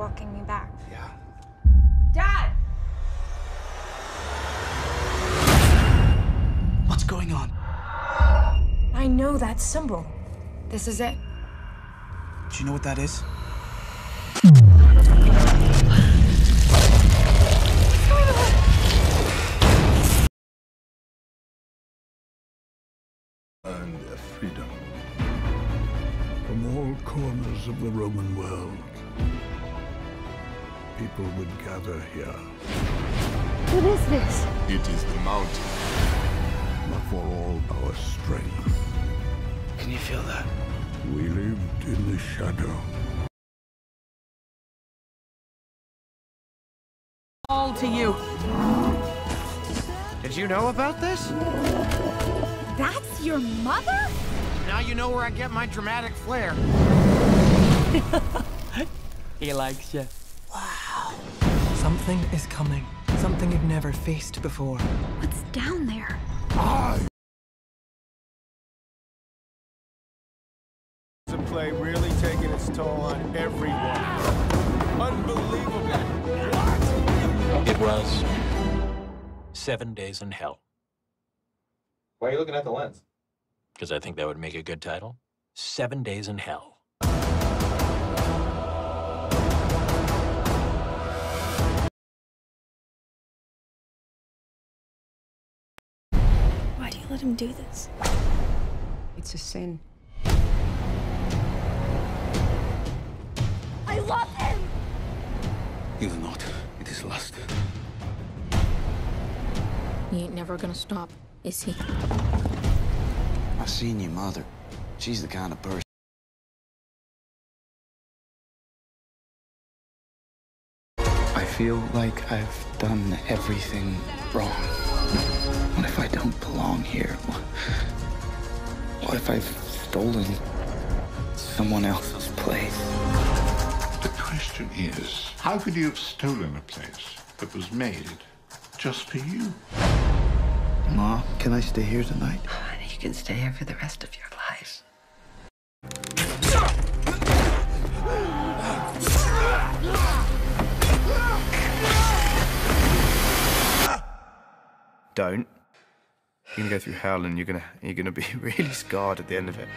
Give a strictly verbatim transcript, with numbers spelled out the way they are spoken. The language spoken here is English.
walking me back. Yeah. Dad! What's going on? I know that symbol. This is it. Do you know what that is? And their freedom from all corners of the Roman world. People would gather here. What is this? It is the mountain. But for all our strength. Can you feel that? We lived in the shadow. All to you. Did you know about this? That's your mother? Now you know where I get my dramatic flair. He likes you. Wow. Something is coming. Something you've never faced before. What's down there? I The play really taking its toll on everyone. Unbelievable. What? It was Seven Days in Hell. Why are you looking at the lens? Because I think that would make a good title. Seven Days in Hell. Why do you let him do this? It's a sin. I love him! You do not. It is lust. He ain't never gonna stop, is he? I've seen your mother. She's the kind of person. I feel like I've done everything wrong. What if I don't belong here? What if I've stolen someone else's place? The question is, how could you have stolen a place that was made just for you? Ma, can I stay here tonight? You can stay here for the rest of your life. Don't. You're gonna go through hell and you're gonna you're gonna be really scarred at the end of it.